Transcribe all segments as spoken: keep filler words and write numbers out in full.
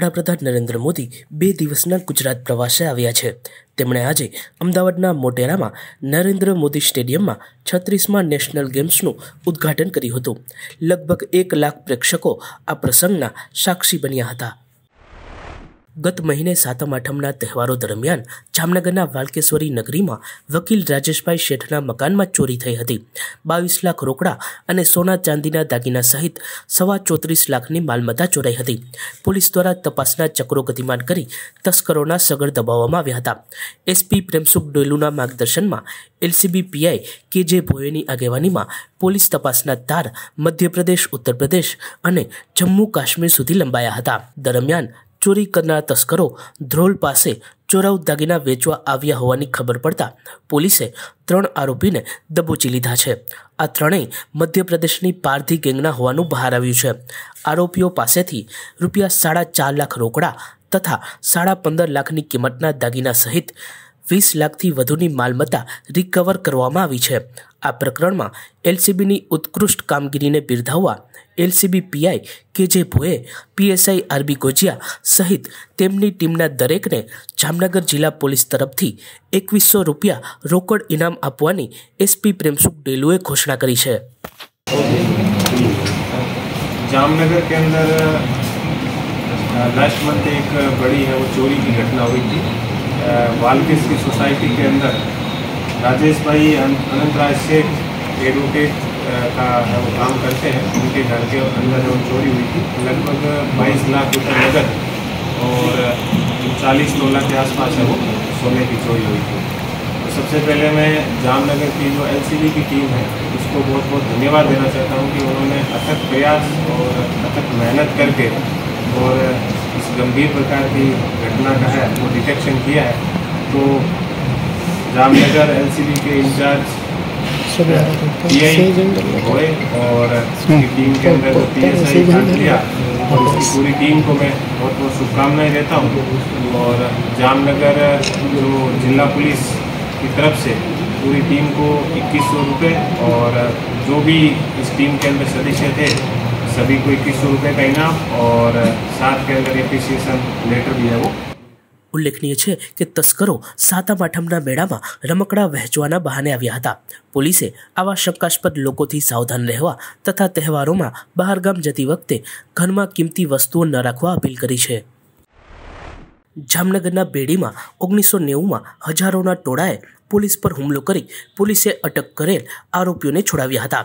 વડાપ્રધાન નરેન્દ્ર મોદી બે દિવસના ગુજરાત પ્રવાસે આવ્યા છે। તેમણે આજે અમદાવાદના મોટેરામાં નરેન્દ્ર મોદી સ્ટેડિયમમાં છત્રીસમાં નેશનલ ગેમ્સનું ઉદ્ઘાટન કર્યું હતું। લગભગ એક લાખ પ્રેક્ષકો આ પ્રસંગના સાક્ષી બન્યા હતા। गत महीने सातम आठमना तहेवारों दरमियान जामनगरना वालकेश्वरी नगरी में वकील राजेश भाई शेठना मकान में चोरी थई हती। बावीस लाख रोकड़ा अने सोना चांदीना दागीना सहित सवा चौतरीस लाखनी मालमत्ता चोराई हती। पुलिस द्वारा तपासना चक्रो गतिमान करी तस्करोना सगड़ दबाववामां आव्या हता। एसपी प्रेमसुख डोयलूना मार्गदर्शन में एलसीबीपीआई के जे भोईवाड़ानी आगेवानी में पुलिस तपासना तार मध्य प्रदेश, उत्तर प्रदेश अने जम्मू काश्मीर सुधी लंबाया हता। दरमियान चोरी करना तस्करो ध्रोल पास चोराऊ दागीना वेचवा आव्या होवानी खबर पड़ता पुलिसे त्रण आरोपी ने दबोची लीधा है। आ त्रणेय मध्यप्रदेशनी पारधी गेंगना होवानुं बहार आव्युं छे। आरोपीओ पासेथी रूपिया साढ़ा चार लाख रोकड़ा तथा साढ़ा पंदर लाखनी किंमतना दागीना सहित वीस लाखथी वधुनी मालमत्ता रिकवर करवामां आवी छे। आ प्रकरण में एलसीबीनी उत्कृष्ट कामगीरी ने बिरदाववा एलसीबीपीआई के जे भोए, पीएसआई आरबी कोजिया सहित तेमनी टीमना दरेकने जामनगर जिला पुलिस तरफथी एकवीस सौ रुपया रोकड़ इनाम आपवानी एसपी प्रेमसुख डोयलूए घोषणा करी है। जामनगर के अंदर लास्ट मंथ एक बड़ी है वो चोरी की घटना हुई थी। वालकेश की सोसाइटी के अंदर राजेश भाई अनंत से एडवोकेट का वो काम करते हैं, उनके घर के अंदर वो चोरी हुई थी। लगभग बाईस लाख रुपये नगद और चालीस तोला के आसपास है वो सोने की चोरी हुई थी। तो सबसे पहले मैं जामनगर की जो एलसीबी की टीम है उसको बहुत बहुत धन्यवाद देना चाहता हूँ कि उन्होंने अथक प्रयास और अथक मेहनत करके और इस गंभीर प्रकार की घटना का है वो डिटेक्शन किया है। तो जामनगर एलसीबी के इंचार्ज हुए और टीम के अंदर जो पी एस आई किया और उसकी पूरी टीम को मैं बहुत बहुत शुभकामनाएं देता हूं। और जामनगर जो जिला पुलिस की तरफ से पूरी टीम को इक्कीस सौ रुपये और जो भी इस टीम के अंदर सदस्य थे सभी को इक्कीस सौ रुपये का इनाम और साथ के अंदर एप्रिसिएशन लेटर भी है वो। उल्लेखनीय है कि तस्करो सातम आठमना मेड़ा में रमकड़ा वहेंचवाना बहाने आव्या हता। पुलिसे आवा शंकास्पद लोकोथी सावधान रहेवा तथा तहेवारों में बहारगाम जती वखते घरमा किमती वस्तुओ न राखवा अपील करी है। जामनगरना बेड़ी में ओगनीस सौ नेवु में हजारोना टोळाए पुलिस पर हुमलो करी पुलिसे अटक करेल आरोपीओने छोड़ाव्या हता।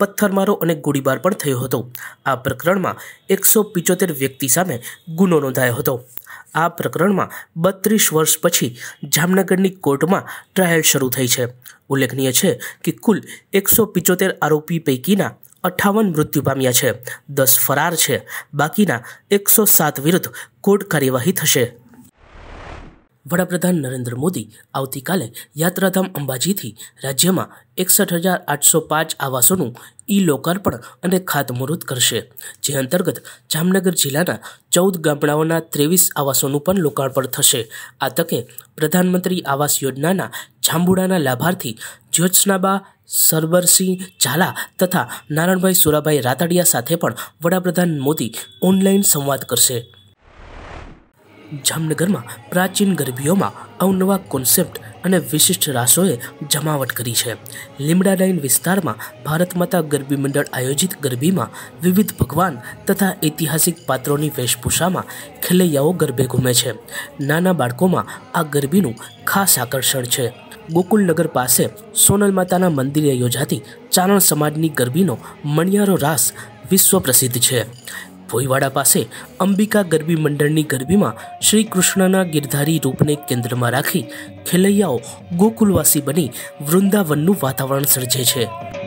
पत्थरमारो अने गोळीबार पण थयो हतो। आ प्रकरण में एक सौ पिचोतेर व्यक्ति सामे गुनो नोंधायो हतो। आ प्रकरण में बत्रीस वर्ष पछी जामनगरनी कोर्ट में ट्रायल शुरू थई छे। उल्लेखनीय है कि कुल एक सौ पिचोतेर आरोपी पैकीना अठावन मृत्यु पाम्या छे, दस फरार छे, बाकीना एक सौ सात विरुद्ध कोर्ट कार्यवाही थशे। वडाप्रधान नरेंद्र मोदी आवतीकाले यात्राधाम अंबाजी थी राज्य में एकसठ हज़ार आठ सौ पांच आवासों ई लोकार्पण और खातमुहूर्त करशे। जे अंतर्गत जामनगर जिलाना चौद गामडाओना तेवीस आवासों पण लोकार्पण थशे। आ तके प्रधानमंत्री आवास योजना जांबुडाना लाभार्थी ज्योत्नाबा सरबर सिंह झाला तथा नारणभाई सुराभाई रातडिया साथे पण वडाप्रधान मोदी ऑनलाइन संवाद करशे। जामनगर में प्राचीन गरबीओं में अवनवा कॉन्सेप्ट अने विशिष्ट रासोए जमावट करी है। लीमड़ा लाइन विस्तार में भारत माता गरबी मंडल आयोजित गरबी में विविध भगवान तथा ऐतिहासिक पात्रों की वेशभूषा में खेलैयाओ गरबे घूमे छे। नाना बाळको में आ गरबीनु खास आकर्षण है। गोकुल नगर पास सोनल माता मंदिर योजाती चारण समाजनी गरबीनो मणियारो रास विश्व प्रसिद्ध है। भोईवाड़ा पासे अंबिका गरबी मंडलनी गरबी में श्री कृष्णना गिरधारी रूपने केन्द्र में राखी खेलैयाओ गोकुलवासी बनी वृंदावननु वातावरण सर्जे छे।